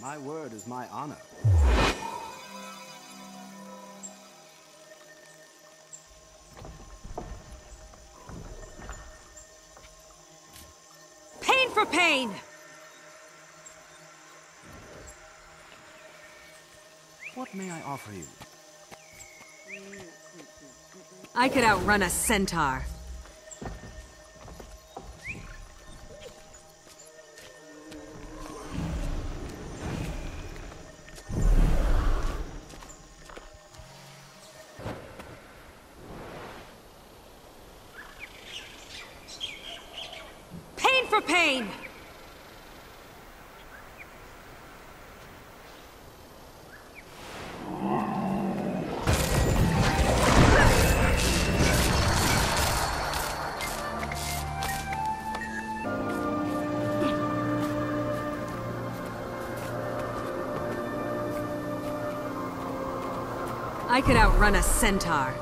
My word is my honor. Pain for pain! What may I offer you? I could outrun a centaur. Pain for pain! I could outrun a centaur.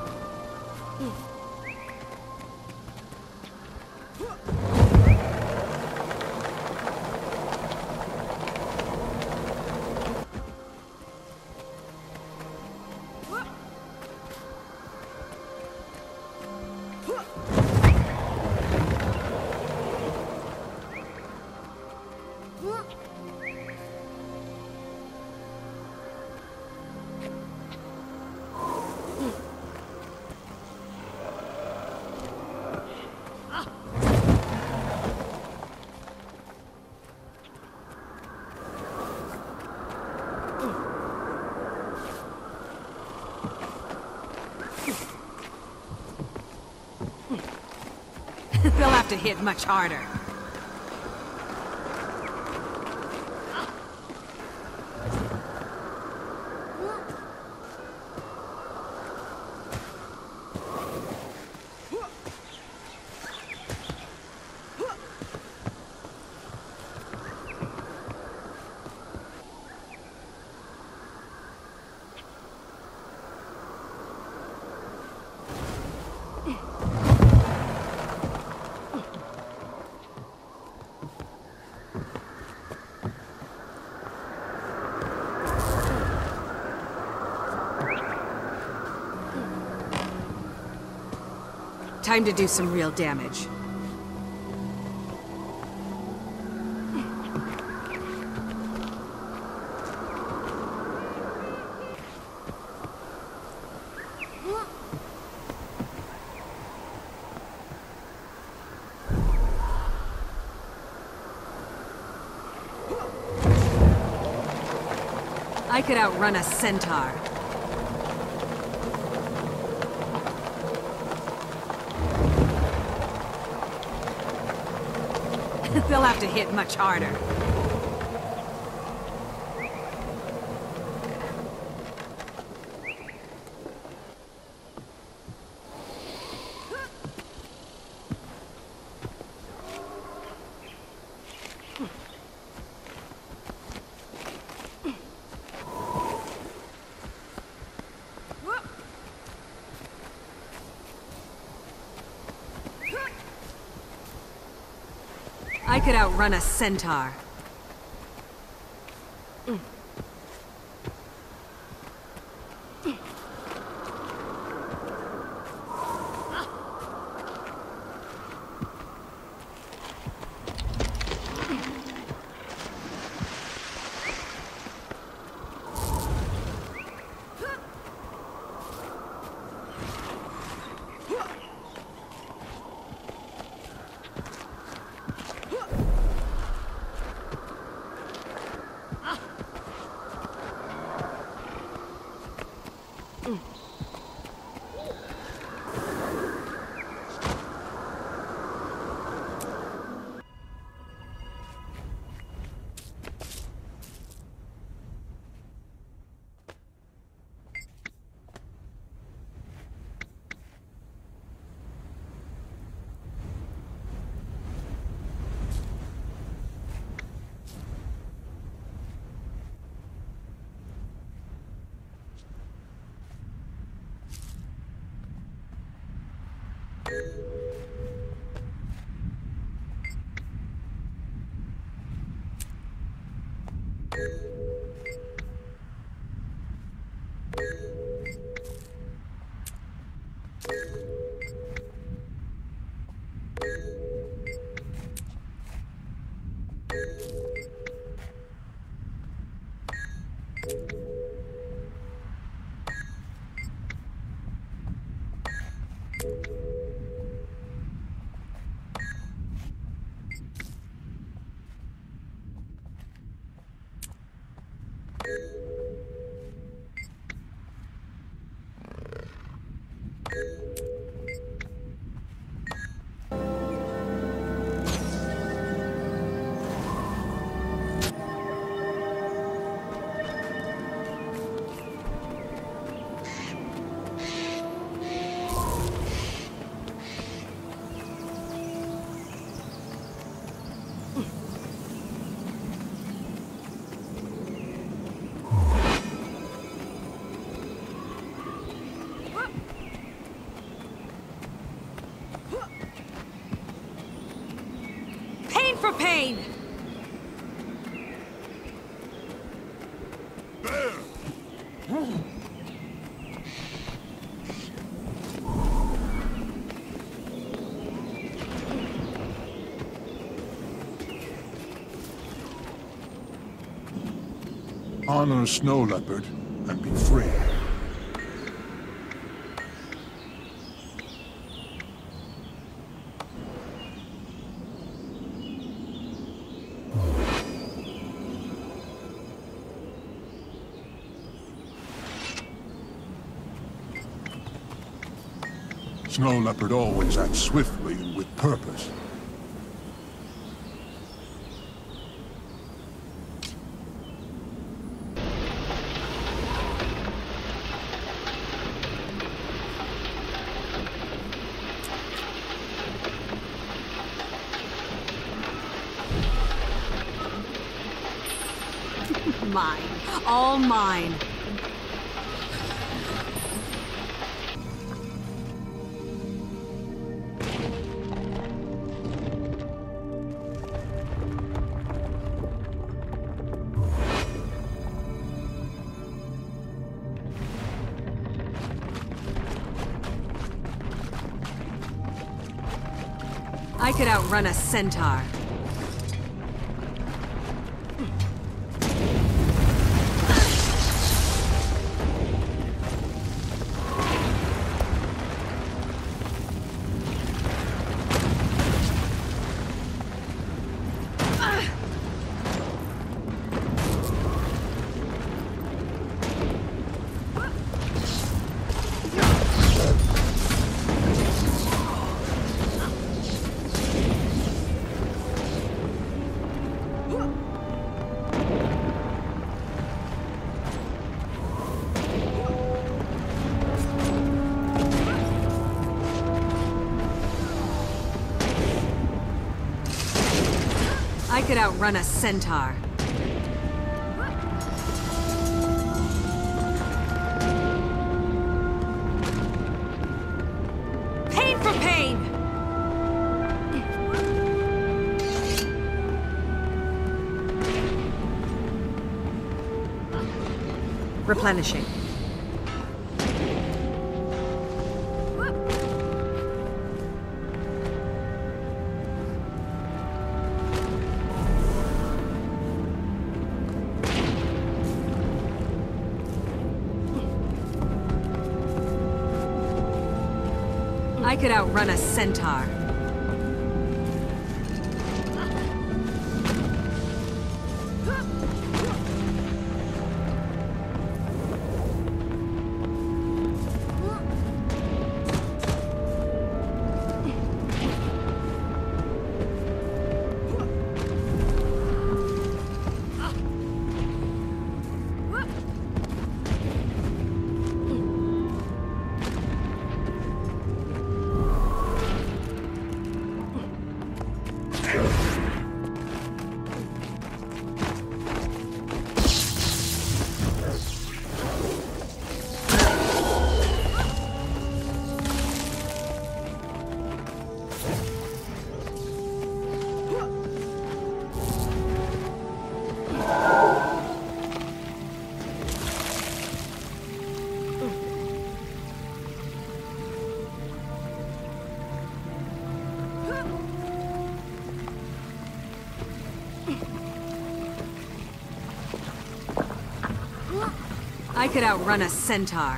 They'll have to hit much harder. Time to do some real damage. I could outrun a centaur. They'll have to hit much harder. I could outrun a centaur. fit for pain! Honor Snow Leopard and be free. Snow Leopard always acts swiftly and with purpose. Mine. All mine. I could outrun a centaur. I could outrun a centaur. Pain for pain! Replenishing. I could outrun a centaur. I could outrun a centaur.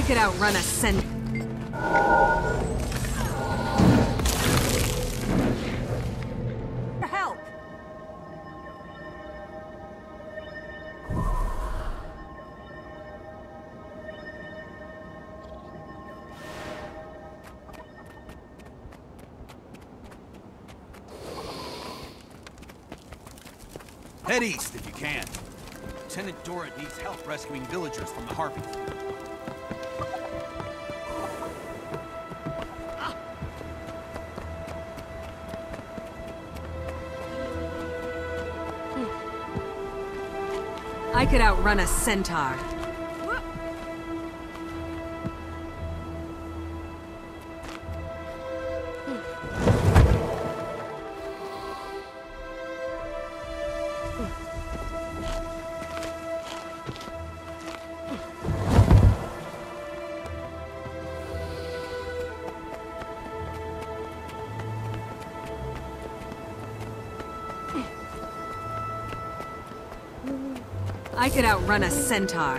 I could outrun a centaur. Help! Head east if you can. Lieutenant Dora needs help rescuing villagers from the Harpies. I could outrun a centaur. I could outrun a centaur.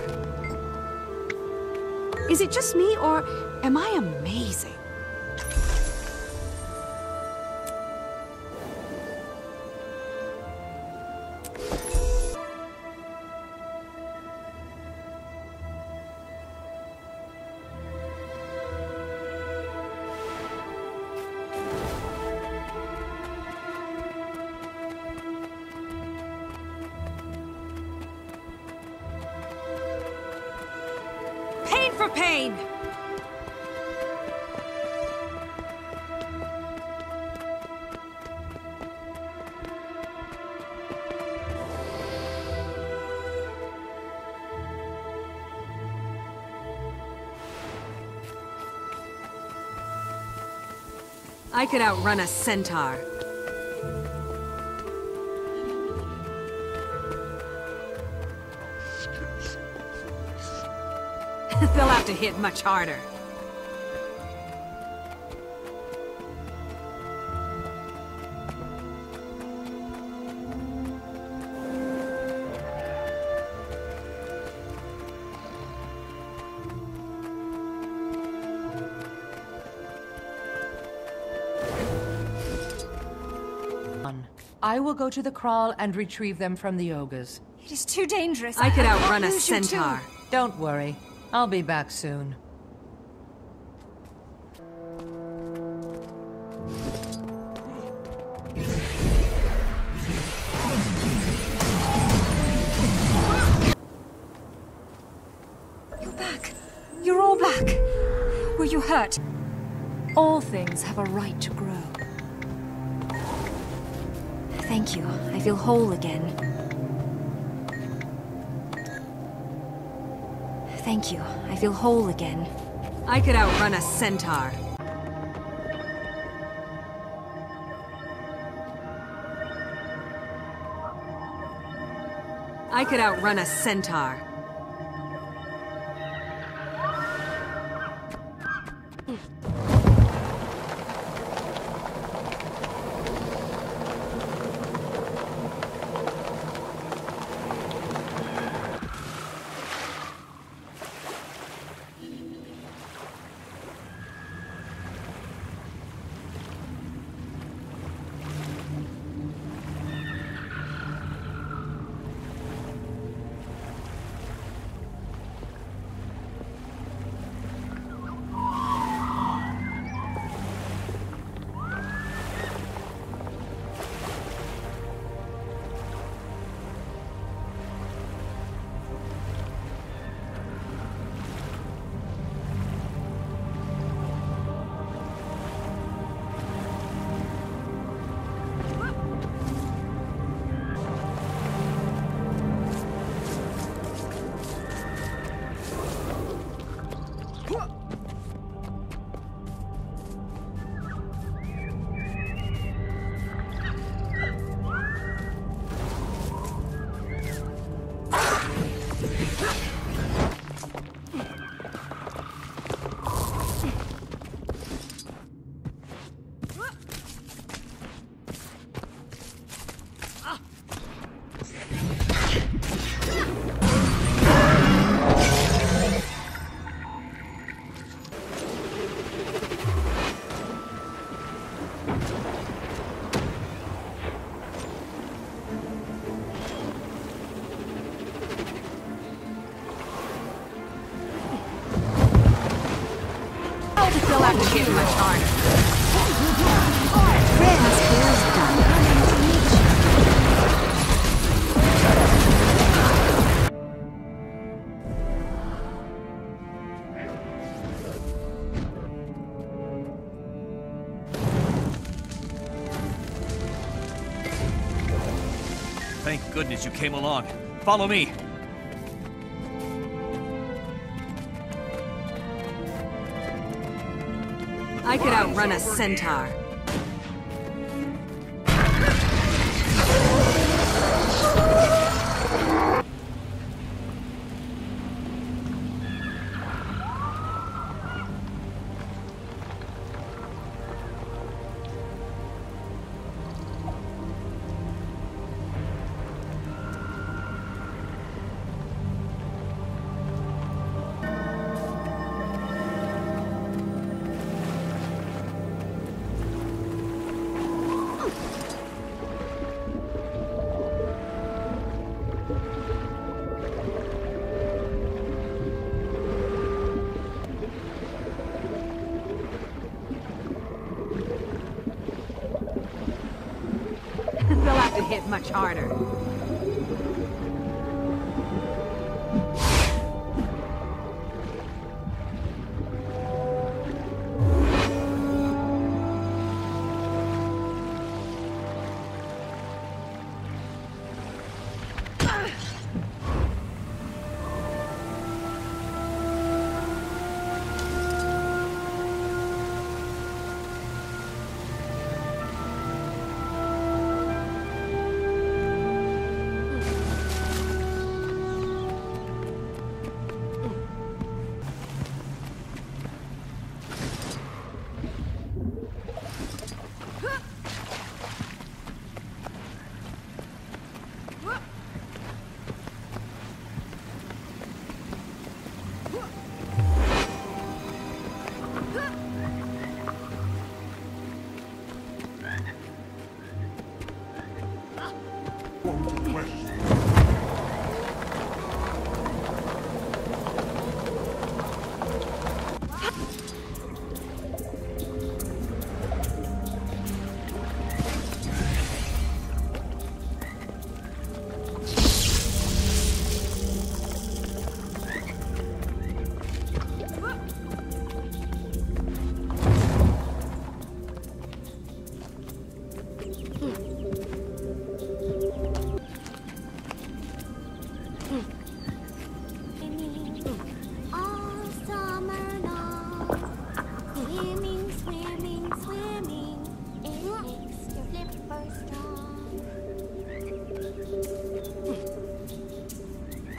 Is it just me, or am I amazing? For pain. I could outrun a centaur. They'll have to hit much harder. I will go to the kraal and retrieve them from the ogres. It is too dangerous. I could outrun a centaur. Don't worry. I'll be back soon. You're back. You're all back. Were you hurt? All things have a right to grow. Thank you. I feel whole again. Thank you. I feel whole again. I could outrun a centaur. I could outrun a centaur. too much harder. Thank goodness you came along. Follow me. I could outrun a centaur. Hit much harder.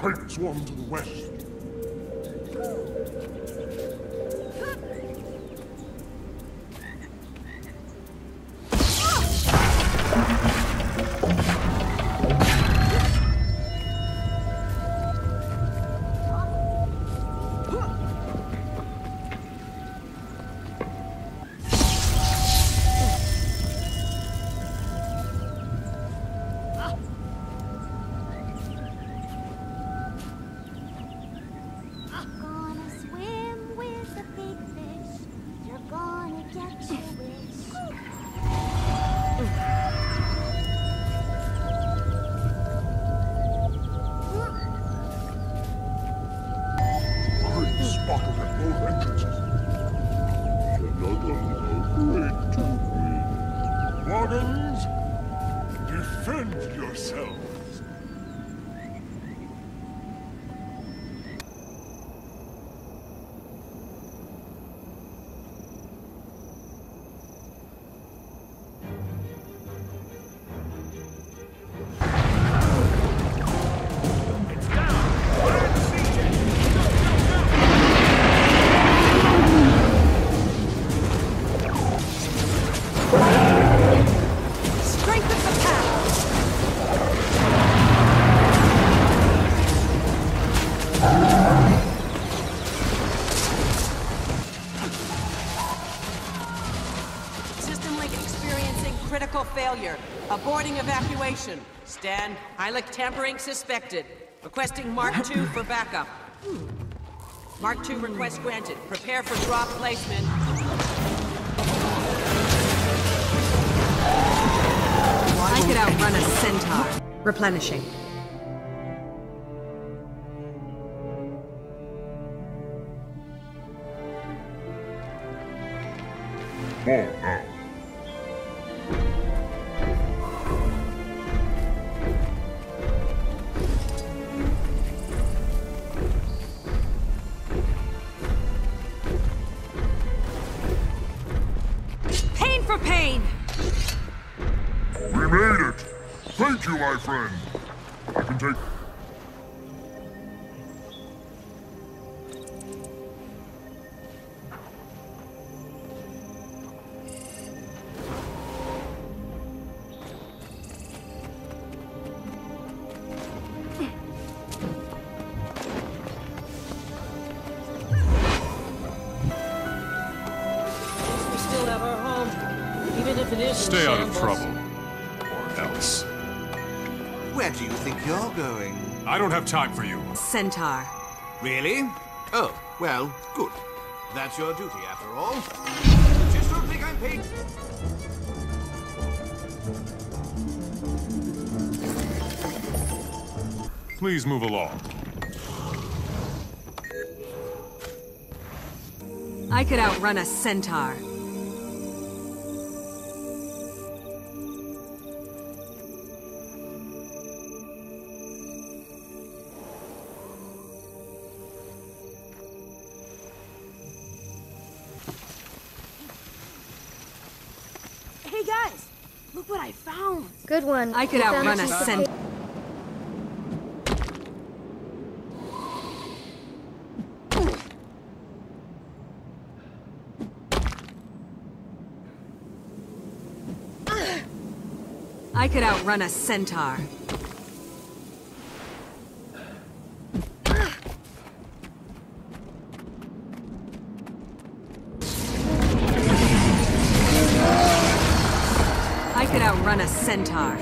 Great swarm to the west. Aborting evacuation. Stan, Hilux tampering suspected. Requesting Mark II for backup. Mark II request granted. Prepare for drop placement. I could outrun a centaur. Replenishing. Pain for pain. We made it. Thank you, my friend. I can take. Stay out of trouble, or else. Where do you think you're going? I don't have time for you. Centaur. Really? Oh, well, good. That's your duty, after all. Just don't think I'm paid. Please move along. I could outrun a centaur. Hey guys, look what I found. Good one. I could outrun a centaur. I could outrun a centaur.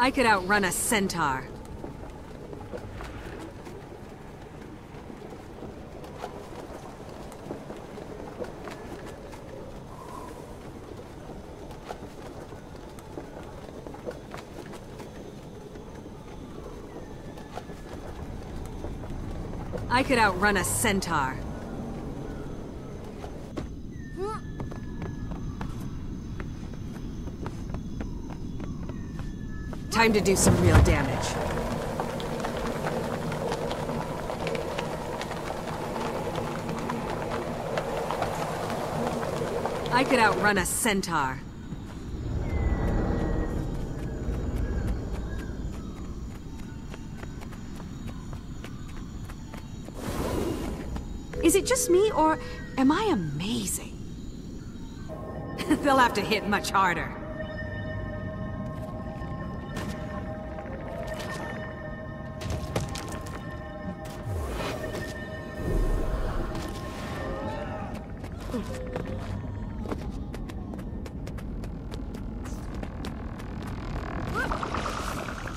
I could outrun a centaur. I could outrun a centaur. I could outrun a centaur. Time to do some real damage. I could outrun a centaur. Is it just me, or am I amazing? They'll have to hit much harder.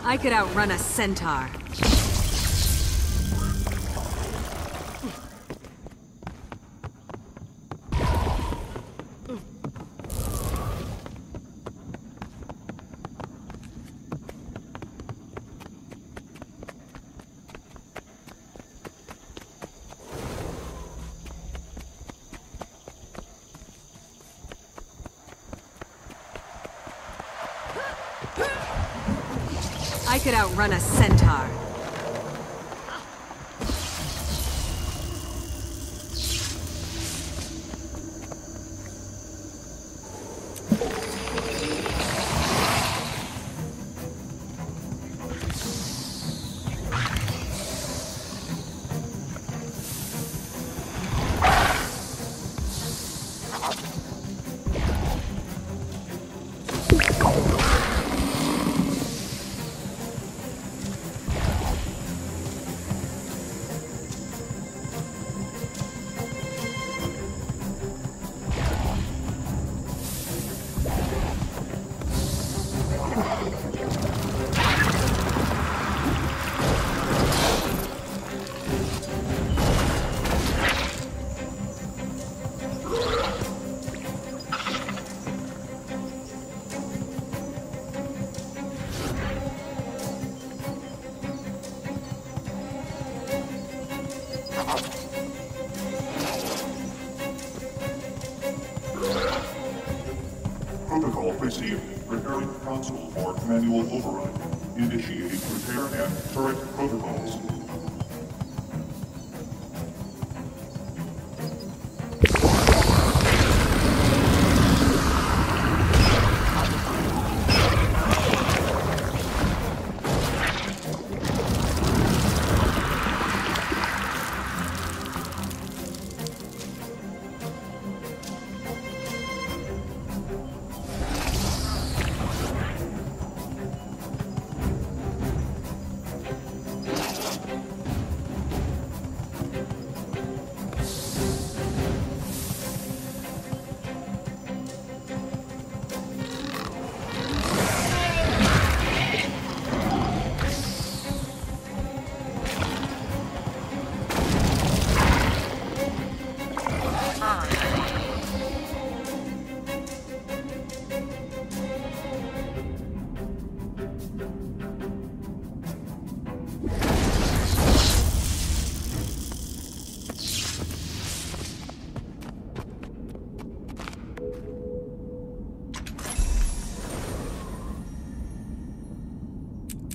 I could outrun a centaur. I could outrun a centaur. Protocol received. Preparing console for manual override. Initiating repair and turret protocols.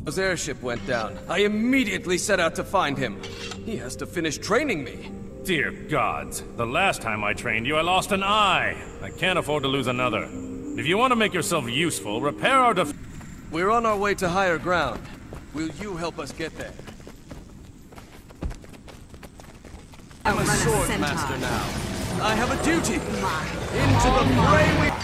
His airship went down. I immediately set out to find him. He has to finish training me. Dear gods, the last time I trained you, I lost an eye. I can't afford to lose another. If you want to make yourself useful, repair our defense. We're on our way to higher ground. Will you help us get there? I'm a sword master now. I have a duty. Into the fray we...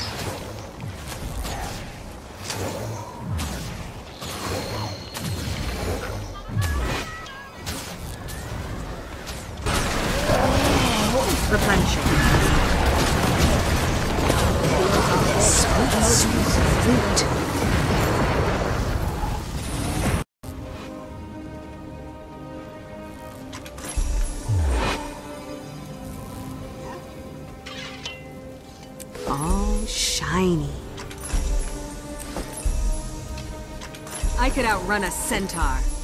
I could outrun a centaur.